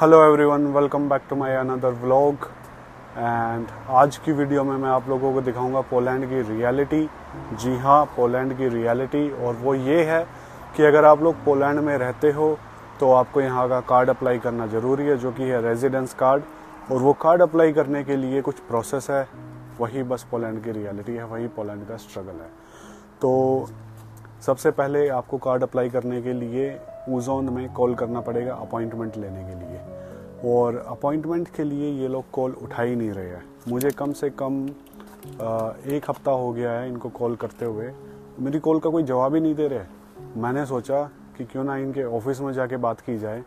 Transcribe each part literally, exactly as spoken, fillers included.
Hello everyone, welcome back to my another vlog. And आज की video में मैं आप लोगों को दिखाऊंगा पोलैंड की रियलिटी। जी हाँ, पोलैंड की रियलिटी। और वो ये है कि अगर आप लोग पोलैंड में रहते हो तो आपको यहाँ का कार्ड अप्लाई करना ज़रूरी है, जो कि है रेजिडेंस कार्ड। और वो कार्ड अप्लाई करने के लिए कुछ प्रोसेस है, वही बस पोलैंड की रियलिटी है, वही पोलैंड का स्ट्रगल है। तो सबसे पहले आपको कार्ड अप्लाई करने के लिए उज़ोंड में कॉल करना पड़ेगा अपॉइंटमेंट लेने के लिए। और अपॉइंटमेंट के लिए ये लोग कॉल उठा ही नहीं रहे हैं। मुझे कम से कम एक हफ्ता हो गया है इनको कॉल करते हुए, मेरी कॉल का कोई जवाब ही नहीं दे रहे। मैंने सोचा कि क्यों ना इनके ऑफिस में जाके बात की जाए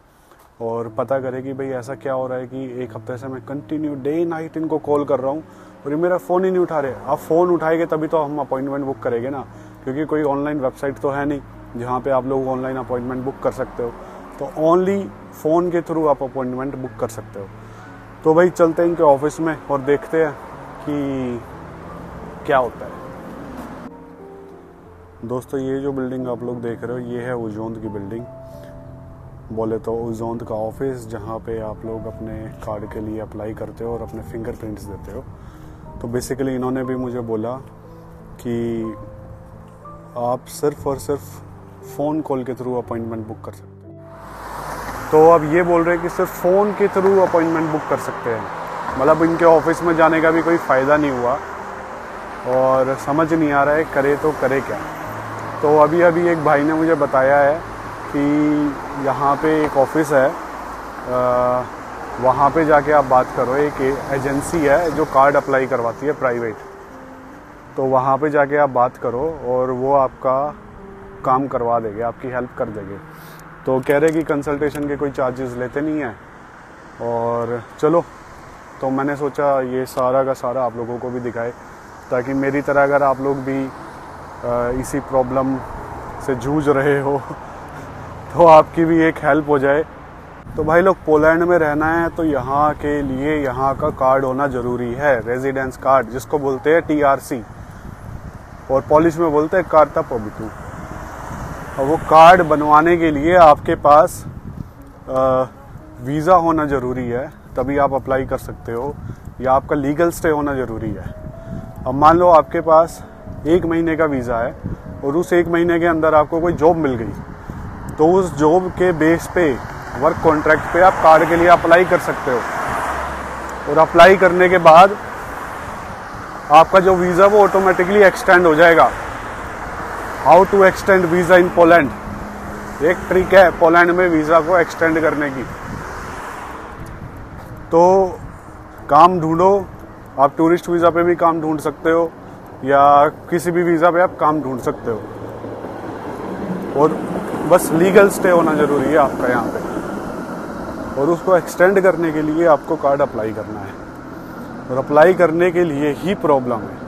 और पता करे कि भाई ऐसा क्या हो रहा है कि एक हफ्ते से मैं कंटिन्यू डे नाइट इनको कॉल कर रहा हूँ और ये मेरा फ़ोन ही नहीं उठा रहे। आप फ़ोन उठाएंगे तभी तो हम अपॉइंटमेंट बुक करेंगे ना, क्योंकि कोई ऑनलाइन वेबसाइट तो है नहीं जहाँ पे आप लोग ऑनलाइन अपॉइंटमेंट बुक कर सकते हो। तो ओनली फ़ोन के थ्रू आप अपॉइंटमेंट बुक कर सकते हो। तो भाई चलते हैं इनके ऑफिस में और देखते हैं कि क्या होता है। दोस्तों, ये जो बिल्डिंग आप लोग देख रहे हो ये है उज़ोंद की बिल्डिंग, बोले तो उज़ोंद का ऑफिस, जहाँ पे आप लोग अपने कार्ड के लिए अप्लाई करते हो और अपने फिंगरप्रिंट्स देते हो। तो बेसिकली इन्होंने भी मुझे बोला कि आप सिर्फ और सिर्फ फ़ोन कॉल के थ्रू अपॉइंटमेंट बुक कर सकते हैं। तो अब ये बोल रहे हैं कि सिर्फ फ़ोन के थ्रू अपॉइंटमेंट बुक कर सकते हैं। मतलब इनके ऑफिस में जाने का भी कोई फ़ायदा नहीं हुआ और समझ नहीं आ रहा है करे तो करे क्या। तो अभी अभी एक भाई ने मुझे बताया है कि यहाँ पे एक ऑफिस है, आ, वहाँ पे जाके आप बात करो। एक एजेंसी है जो कार्ड अप्लाई करवाती है प्राइवेट, तो वहाँ पे जाके आप बात करो और वो आपका काम करवा देंगे, आपकी हेल्प कर देंगे। तो कह रहे कि कंसल्टेशन के कोई चार्जेस लेते नहीं हैं। और चलो, तो मैंने सोचा ये सारा का सारा आप लोगों को भी दिखाए, ताकि मेरी तरह अगर आप लोग भी इसी प्रॉब्लम से जूझ रहे हो तो आपकी भी एक हेल्प हो जाए। तो भाई लोग, पोलैंड में रहना है तो यहाँ के लिए यहाँ का कार्ड होना ज़रूरी है, रेजिडेंस कार्ड, जिसको बोलते हैं टी आर सी और पॉलिश में बोलते हैं कार्ता पोबितू। और वो कार्ड बनवाने के लिए आपके पास वीज़ा होना ज़रूरी है, तभी आप अप्लाई कर सकते हो, या आपका लीगल स्टे होना ज़रूरी है। अब मान लो आपके पास एक महीने का वीज़ा है और उस एक महीने के अंदर आपको कोई जॉब मिल गई, तो उस जॉब के बेस पे, वर्क कॉन्ट्रैक्ट पे आप कार्ड के लिए अप्लाई कर सकते हो। और अप्लाई करने के बाद आपका जो वीज़ा वो ऑटोमेटिकली एक्सटेंड हो जाएगा। How to extend visa in Poland, एक ट्रिक है पोलैंड में वीज़ा को एक्सटेंड करने की। तो काम ढूंढो, आप टूरिस्ट वीज़ा पे भी काम ढूंढ सकते हो या किसी भी वीज़ा पे आप काम ढूंढ सकते हो। और बस लीगल स्टे होना ज़रूरी है आपका यहाँ पे, और उसको एक्सटेंड करने के लिए आपको कार्ड अप्लाई करना है। और अप्लाई करने के लिए ही प्रॉब्लम है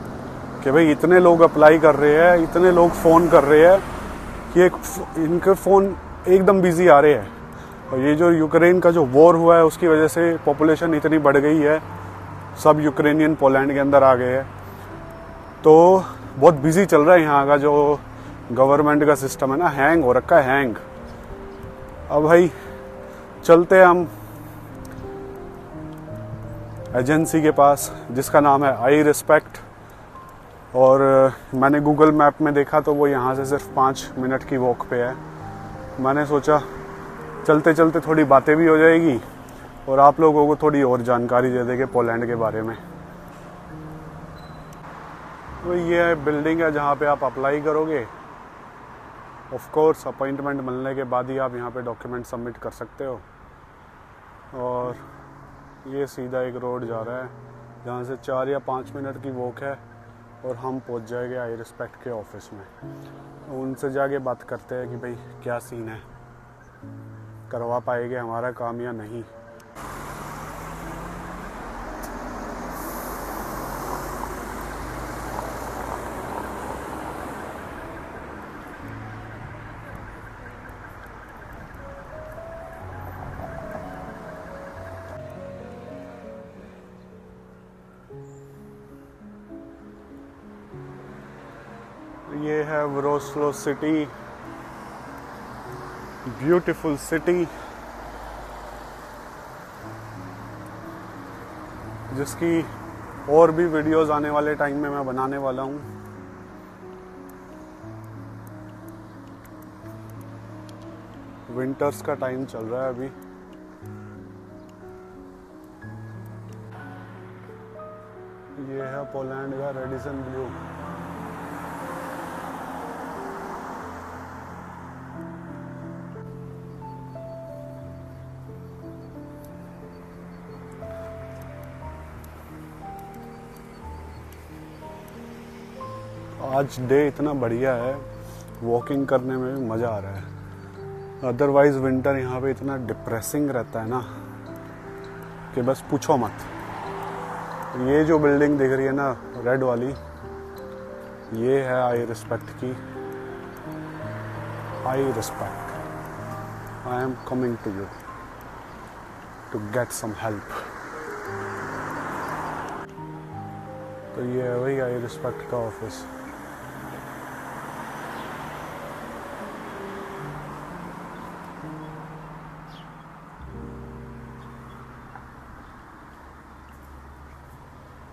कि भाई इतने लोग अप्लाई कर रहे हैं, इतने लोग फ़ोन कर रहे हैं कि एक इनके फ़ोन एकदम बिजी आ रहे हैं। और ये जो यूक्रेन का जो वॉर हुआ है उसकी वजह से पॉपुलेशन इतनी बढ़ गई है, सब यूक्रेनियन पोलैंड के अंदर आ गए हैं। तो बहुत बिजी चल रहा है यहाँ का जो गवर्नमेंट का सिस्टम है ना, हैंग हो रखा है, हैंग। अब भाई चलते हैं हम एजेंसी के पास, जिसका नाम है आई रिस्पेक्ट। और मैंने गूगल मैप में देखा तो वो यहाँ से सिर्फ पाँच मिनट की वॉक पे है। मैंने सोचा चलते चलते थोड़ी बातें भी हो जाएगी और आप लोगों को थोड़ी और जानकारी दे देंगे पोलैंड के बारे में। तो ये बिल्डिंग है जहाँ पे आप अप्लाई करोगे। ऑफ कोर्स अपॉइंटमेंट मिलने के बाद ही आप यहाँ पे डॉक्यूमेंट सबमिट कर सकते हो। और ये सीधा एक रोड जा रहा है जहाँ से चार या पाँच मिनट की वॉक है और हम पहुंच जाएंगे आई रिस्पेक्ट के ऑफिस में। उनसे जाके बात करते हैं कि भाई क्या सीन है, करवा पाएंगे हमारा काम या नहीं। ये है व्रोस्लो सिटी, ब्यूटीफुल सिटी। जिसकी और भी वीडियोस आने वाले टाइम में मैं बनाने वाला हूँ। विंटर्स का टाइम चल रहा है अभी। ये है पोलैंड का रेडिसन ब्लू। आज डे इतना बढ़िया है, वॉकिंग करने में भी मज़ा आ रहा है। अदरवाइज विंटर यहाँ पे इतना डिप्रेसिंग रहता है ना कि बस पूछो मत। ये जो बिल्डिंग दिख रही है ना, रेड वाली, ये है आई रिस्पेक्ट की। I respect, I am coming to you to get some help. तो ये है वही आई रिस्पेक्ट का ऑफिस।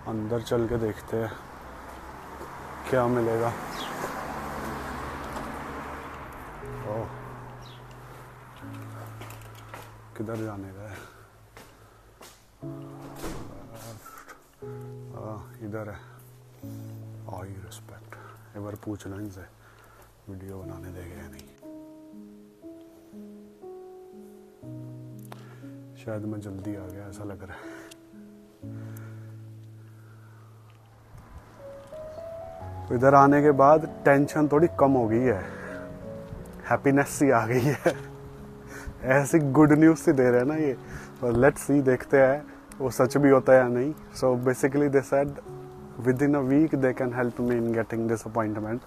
अंदर चल के देखते हैं क्या मिलेगा। ओह, किधर जाने का है? इधर है आई रिस्पेक्ट। एक बार पूछ लें इनसे वीडियो बनाने देंगे या नहीं। शायद मैं जल्दी आ गया, ऐसा लग रहा है। तो इधर आने के बाद टेंशन थोड़ी कम हो गई है, हैप्पीनेस सी आ गई है। ऐसी गुड न्यूज़ सी दे रहे हैं ना ये। तो लेट्स सी, देखते हैं वो सच भी होता है या नहीं। So basically they said within a week they can help me in getting this appointment,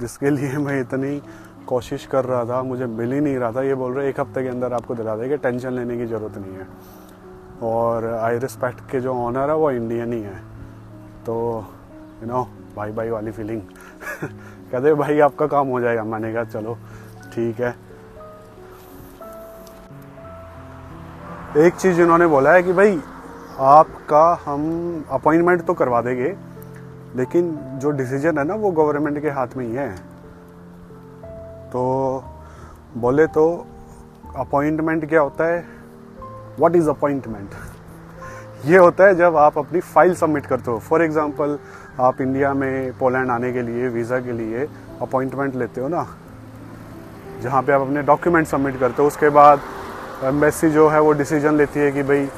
जिसके लिए मैं इतनी कोशिश कर रहा था, मुझे मिल ही नहीं रहा था। ये बोल रहे एक हफ्ते के अंदर आपको दिला देंगे, टेंशन लेने की ज़रूरत नहीं है। और आई रिस्पेक्ट के जो ऑनर है वो इंडियन ही है, तो यू you नो know, भाई भाई वाली फीलिंग। कहते भाई आपका काम हो जाएगा। मैंने कहा चलो ठीक है। एक चीज़ इन्होंने बोला है कि भाई आपका हम अपॉइंटमेंट तो करवा देंगे, लेकिन जो डिसीजन है ना वो गवर्नमेंट के हाथ में ही है। तो बोले तो अपॉइंटमेंट क्या होता है, व्हाट इज़ अपॉइंटमेंट? ये होता है जब आप अपनी फाइल सबमिट करते हो। फॉर एग्जांपल आप इंडिया में पोलैंड आने के लिए वीज़ा के लिए अपॉइंटमेंट लेते हो ना, जहाँ पे आप अपने डॉक्यूमेंट सबमिट करते हो। उसके बाद एम्बेसी जो है वो डिसीजन लेती है कि भाई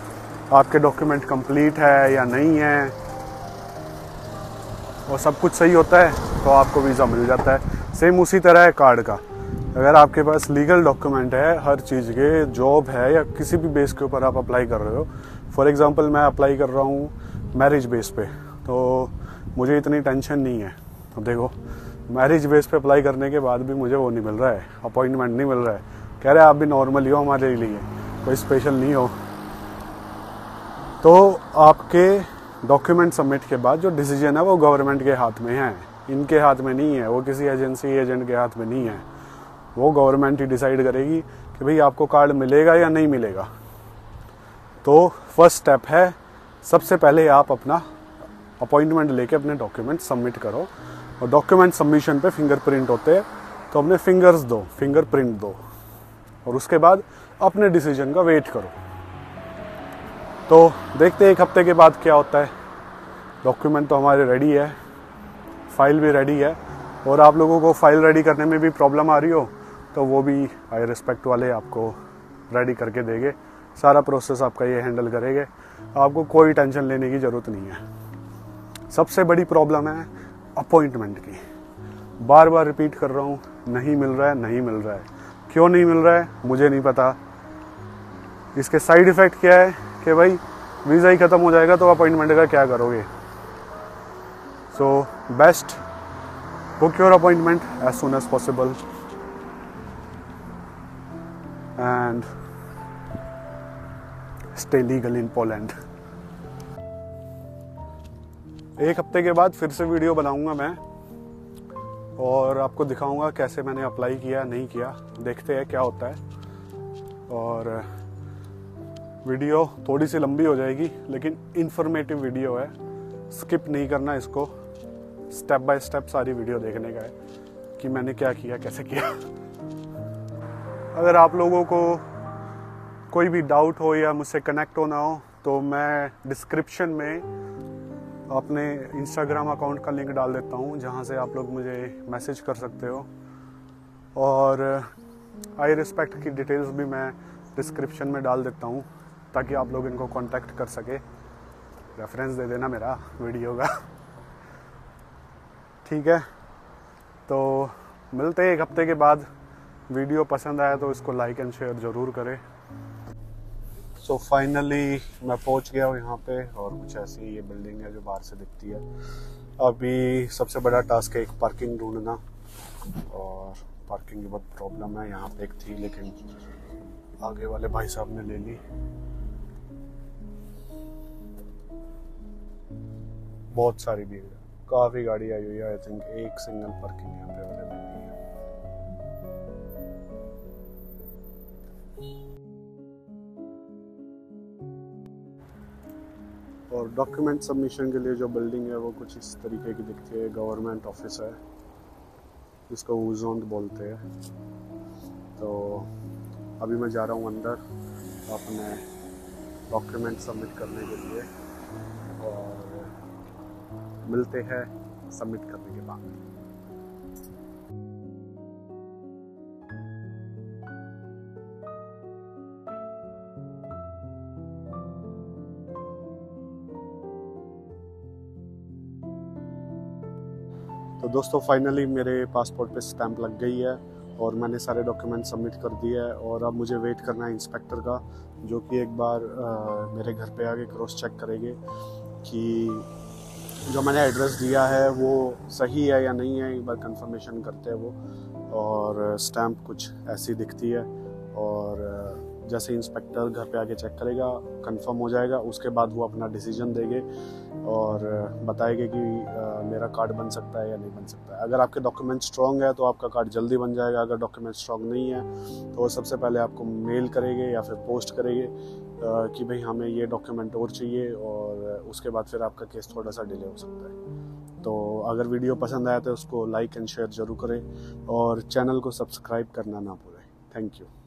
आपके डॉक्यूमेंट कंप्लीट है या नहीं है, और सब कुछ सही होता है तो आपको वीज़ा मिल जाता है। सेम उसी तरह है कार्ड का। अगर आपके पास लीगल डॉक्यूमेंट है हर चीज़ के, जॉब है या किसी भी बेस के ऊपर आप अप्लाई कर रहे हो। फॉर एग्जांपल मैं अप्लाई कर रहा हूँ मैरिज बेस पे, तो मुझे इतनी टेंशन नहीं है। अब देखो मैरिज बेस पे अप्लाई करने के बाद भी मुझे वो नहीं मिल रहा है, अपॉइंटमेंट नहीं मिल रहा है। कह रहे हैं आप भी नॉर्मल ही हो, हमारे लिए कोई स्पेशल नहीं हो। तो आपके डॉक्यूमेंट सबमिट के बाद जो डिसीजन है वो गवर्नमेंट के हाथ में है, इनके हाथ में नहीं है। वो किसी एजेंसी एजेंट के हाथ में नहीं है, वो गवर्नमेंट ही डिसाइड करेगी कि भाई आपको कार्ड मिलेगा या नहीं मिलेगा। तो फर्स्ट स्टेप है, सबसे पहले आप अपना अपॉइंटमेंट लेके अपने डॉक्यूमेंट सबमिट करो। और डॉक्यूमेंट सबमिशन पे फिंगरप्रिंट होते हैं, तो अपने फिंगर्स दो, फिंगरप्रिंट दो, और उसके बाद अपने डिसीजन का वेट करो। तो देखते हैं एक हफ्ते के बाद क्या होता है। डॉक्यूमेंट तो हमारे रेडी है, फाइल भी रेडी है, और आप लोगों को फाइल रेडी करने में भी प्रॉब्लम आ रही हो तो वो भी आई रिस्पेक्ट वाले आपको रेडी करके देंगे। सारा प्रोसेस आपका ये हैंडल करेंगे, आपको कोई टेंशन लेने की ज़रूरत नहीं है। सबसे बड़ी प्रॉब्लम है अपॉइंटमेंट की। बार बार रिपीट कर रहा हूँ, नहीं मिल रहा है, नहीं मिल रहा है। क्यों नहीं मिल रहा है मुझे नहीं पता। इसके साइड इफ़ेक्ट क्या है कि भाई वीज़ा ही ख़त्म हो जाएगा तो अपॉइंटमेंट का क्या करोगे। So best book your appointment as soon as possible and stay legal in Poland. एक हफ्ते के बाद फिर से वीडियो बनाऊंगा मैं, और आपको दिखाऊंगा कैसे मैंने अप्लाई किया नहीं किया। देखते हैं क्या होता है। और वीडियो थोड़ी सी लंबी हो जाएगी, लेकिन इन्फॉर्मेटिव वीडियो है, स्किप नहीं करना इसको। स्टेप बाय स्टेप सारी वीडियो देखने का है कि मैंने क्या किया, कैसे किया। अगर आप लोगों को कोई भी डाउट हो या मुझसे कनेक्ट होना हो तो मैं डिस्क्रिप्शन में अपने इंस्टाग्राम अकाउंट का लिंक डाल देता हूँ, जहाँ से आप लोग मुझे मैसेज कर सकते हो। और आई रिस्पेक्ट की डिटेल्स भी मैं डिस्क्रिप्शन में डाल देता हूँ ताकि आप लोग इनको कांटेक्ट कर सके। रेफरेंस दे देना मेरा वीडियो का, ठीक है। तो मिलते हैं एक हफ्ते के बाद। वीडियो पसंद आया तो इसको लाइक एंड शेयर ज़रूर करें। सो so फाइनली मैं पहुंच गया हूँ यहाँ पे, और कुछ ऐसी ये बिल्डिंग है जो बाहर से दिखती है। अभी सबसे बड़ा टास्क है एक पार्किंग ढूंढना, और पार्किंग की बहुत प्रॉब्लम है। यहाँ पे एक थी लेकिन आगे वाले भाई साहब ने ले ली। बहुत सारी भीड़ है, काफ़ी गाड़ी आई हुई है। आई थिंक एक सिंगल पार्किंग यहाँ पे अवेलेबल नहीं है। और डॉक्यूमेंट सबमिशन के लिए जो बिल्डिंग है वो कुछ इस तरीके की दिखती है। गवर्नमेंट ऑफिस है, इसको उर्जोंद बोलते हैं। तो अभी मैं जा रहा हूँ अंदर अपने डॉक्यूमेंट सबमिट करने के लिए, और मिलते हैं सबमिट करने के बाद। तो दोस्तों फाइनली मेरे पासपोर्ट पे स्टैंप लग गई है और मैंने सारे डॉक्यूमेंट सबमिट कर दिए है। और अब मुझे वेट करना है इंस्पेक्टर का, जो कि एक बार आ, मेरे घर पे आके क्रॉस चेक करेंगे कि जो मैंने एड्रेस दिया है वो सही है या नहीं है। एक बार कंफर्मेशन करते हैं वो। और स्टैंप कुछ ऐसी दिखती है, और जैसे इंस्पेक्टर घर पे आके चेक करेगा, कंफर्म हो जाएगा, उसके बाद वो अपना डिसीजन देंगे और बताएंगे कि आ, मेरा कार्ड बन सकता है या नहीं बन सकता है। अगर आपके डॉक्यूमेंट स्ट्रॉन्ग है तो आपका कार्ड जल्दी बन जाएगा। अगर डॉक्यूमेंट स्ट्रॉन्ग नहीं है तो सबसे पहले आपको मेल करेंगे या फिर पोस्ट करेंगे कि भाई हमें ये डॉक्यूमेंट और चाहिए, और उसके बाद फिर आपका केस थोड़ा सा डिले हो सकता है। तो अगर वीडियो पसंद आया तो उसको लाइक एंड शेयर ज़रूर करें, और चैनल को सब्सक्राइब करना ना भूलें। Thank you.